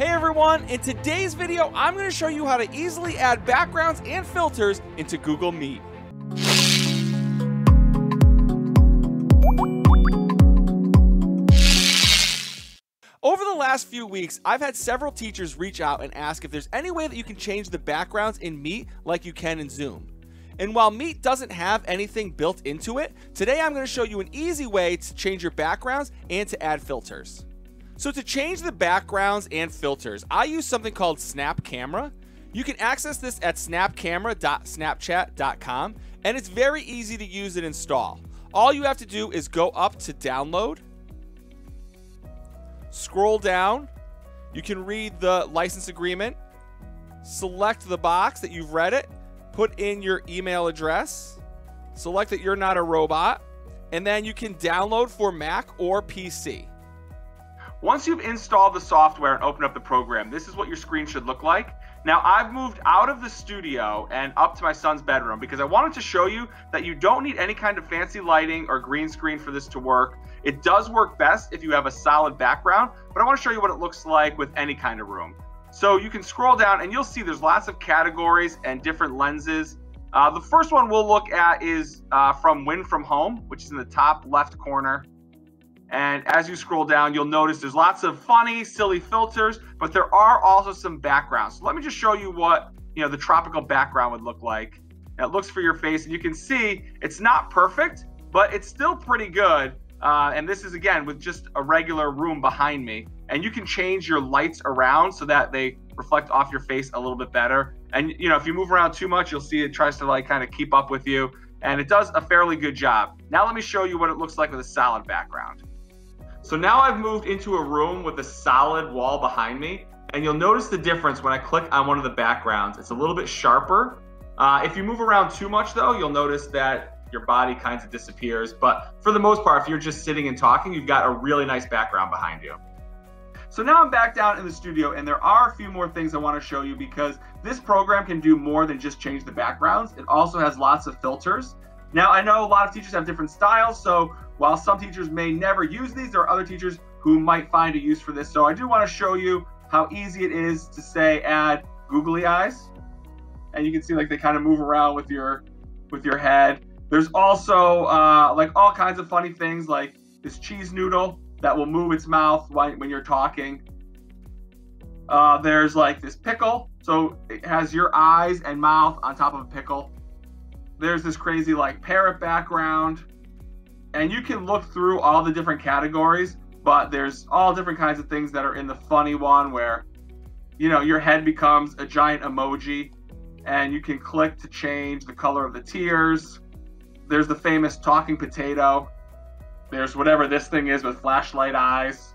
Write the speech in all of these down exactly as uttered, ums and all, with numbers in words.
Hey everyone, in today's video, I'm going to show you how to easily add backgrounds and filters into Google Meet. Over the last few weeks, I've had several teachers reach out and ask if there's any way that you can change the backgrounds in Meet like you can in Zoom. And while Meet doesn't have anything built into it, today I'm going to show you an easy way to change your backgrounds and to add filters. So to change the backgrounds and filters, I use something called Snap Camera. You can access this at snap camera dot snapchat dot com, and it's very easy to use and install. All you have to do is go up to download, scroll down, you can read the license agreement, select the box that you've read it, put in your email address, select that you're not a robot, and then you can download for Mac or P C. Once you've installed the software and opened up the program, this is what your screen should look like. Now, I've moved out of the studio and up to my son's bedroom because I wanted to show you that you don't need any kind of fancy lighting or green screen for this to work. It does work best if you have a solid background, but I want to show you what it looks like with any kind of room. So you can scroll down and you'll see there's lots of categories and different lenses. Uh, the first one we'll look at is uh, from Win From Home, which is in the top left corner. And as you scroll down, you'll notice there's lots of funny, silly filters, but there are also some backgrounds. So let me just show you what, you know, the tropical background would look like. Now, it looks for your face, and you can see it's not perfect, but it's still pretty good. Uh, and this is, again, with just a regular room behind me. And you can change your lights around so that they reflect off your face a little bit better. And, you know, if you move around too much, you'll see it tries to, like, kind of keep up with you. And it does a fairly good job. Now let me show you what it looks like with a solid background. So now I've moved into a room with a solid wall behind me, and you'll notice the difference when I click on one of the backgrounds. It's a little bit sharper. Uh, if you move around too much though, you'll notice that your body kind of disappears, but for the most part, if you're just sitting and talking, you've got a really nice background behind you. So now I'm back down in the studio, and there are a few more things I want to show you because this program can do more than just change the backgrounds. It also has lots of filters. Now, I know a lot of teachers have different styles, so while some teachers may never use these, there are other teachers who might find a use for this. So I do want to show you how easy it is to, say, add googly eyes. And you can see, like, they kind of move around with your with your head. There's also, uh, like, all kinds of funny things, like this cheese noodle that will move its mouth when you're talking. Uh, there's, like, this pickle. So it has your eyes and mouth on top of a pickle. There's this crazy, like, parrot background, and you can look through all the different categories, but there's all different kinds of things that are in the funny one where, you know, your head becomes a giant emoji and you can click to change the color of the tears. There's the famous talking potato. There's whatever this thing is with flashlight eyes.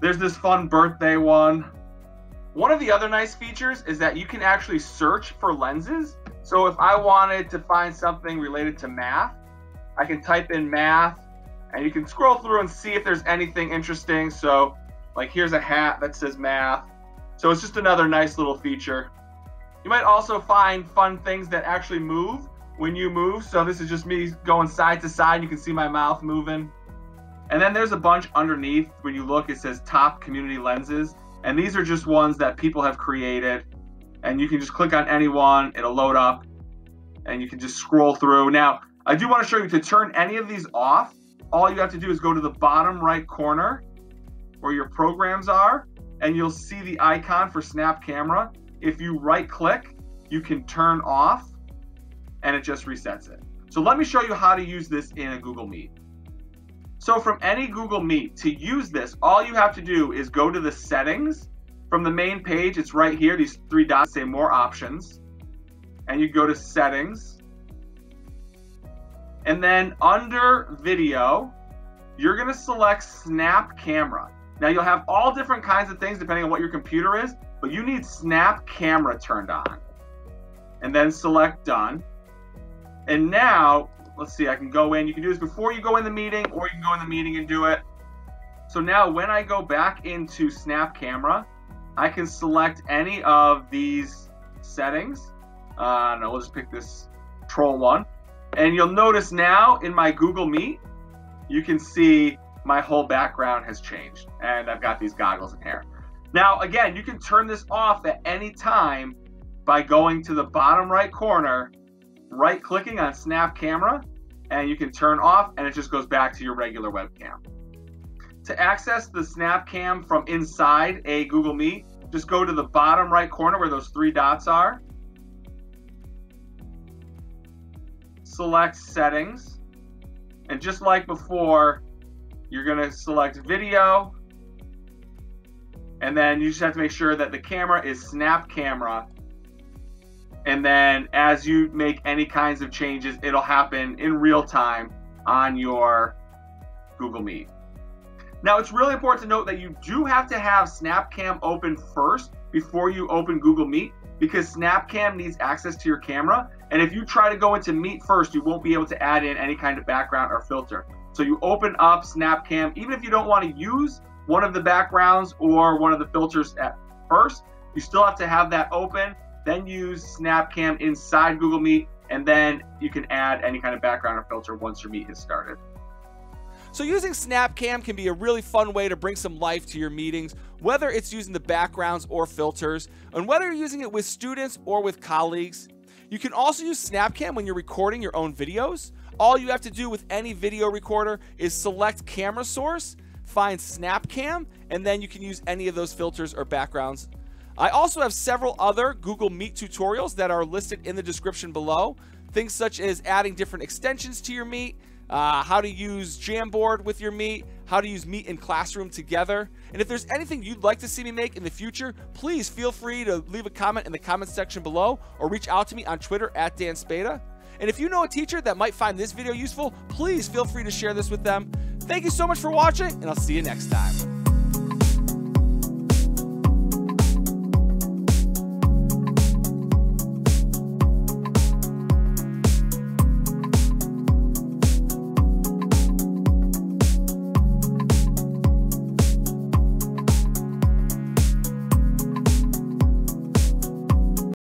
There's this fun birthday one. One of the other nice features is that you can actually search for lenses. So if I wanted to find something related to math, I can type in math, and you can scroll through and see if there's anything interesting. So, like, here's a hat that says math. So it's just another nice little feature. You might also find fun things that actually move when you move. So this is just me going side to side. You can see my mouth moving. And then there's a bunch underneath. When you look, it says top community lenses. And these are just ones that people have created. And you can just click on any one, it'll load up, and you can just scroll through. Now, I do want to show you to turn any of these off. All you have to do is go to the bottom right corner where your programs are, and you'll see the icon for Snap Camera. If you right click, you can turn off, and it just resets it. So let me show you how to use this in a Google Meet. So from any Google Meet, to use this, all you have to do is go to the settings. From the main page, it's right here, these three dots say more options. And you go to settings. And then under video, you're gonna select Snap Camera. Now you'll have all different kinds of things depending on what your computer is, but you need Snap Camera turned on. And then select done. And now, let's see, I can go in, you can do this before you go in the meeting or you can go in the meeting and do it. So now when I go back into Snap Camera, I can select any of these settings. Uh, no, we'll just pick this troll one. And you'll notice now in my Google Meet, you can see my whole background has changed and I've got these goggles in here. Now, again, you can turn this off at any time by going to the bottom right corner, right-clicking on Snap Camera, and you can turn off, and it just goes back to your regular webcam. To access the Snap Cam from inside a Google Meet, just go to the bottom right corner where those three dots are. Select Settings, and just like before, you're going to select Video, and then you just have to make sure that the camera is Snap Camera. And then as you make any kinds of changes, it'll happen in real time on your Google Meet. Now, it's really important to note that you do have to have Snap Cam open first before you open Google Meet, because Snap Cam needs access to your camera. And if you try to go into Meet first, you won't be able to add in any kind of background or filter. So you open up Snap Cam, even if you don't want to use one of the backgrounds or one of the filters at first, you still have to have that open. Then use Snap Cam inside Google Meet, and then you can add any kind of background or filter once your Meet has started. So using Snap Cam can be a really fun way to bring some life to your meetings, whether it's using the backgrounds or filters, and whether you're using it with students or with colleagues. You can also use Snap Cam when you're recording your own videos. All you have to do with any video recorder is select camera source, find Snap Cam, and then you can use any of those filters or backgrounds. I also have several other Google Meet tutorials that are listed in the description below. Things such as adding different extensions to your Meet, uh, how to use Jamboard with your Meet, how to use Meet and Classroom together. And if there's anything you'd like to see me make in the future, please feel free to leave a comment in the comments section below or reach out to me on Twitter at Dan Spada. And if you know a teacher that might find this video useful, please feel free to share this with them. Thank you so much for watching, and I'll see you next time.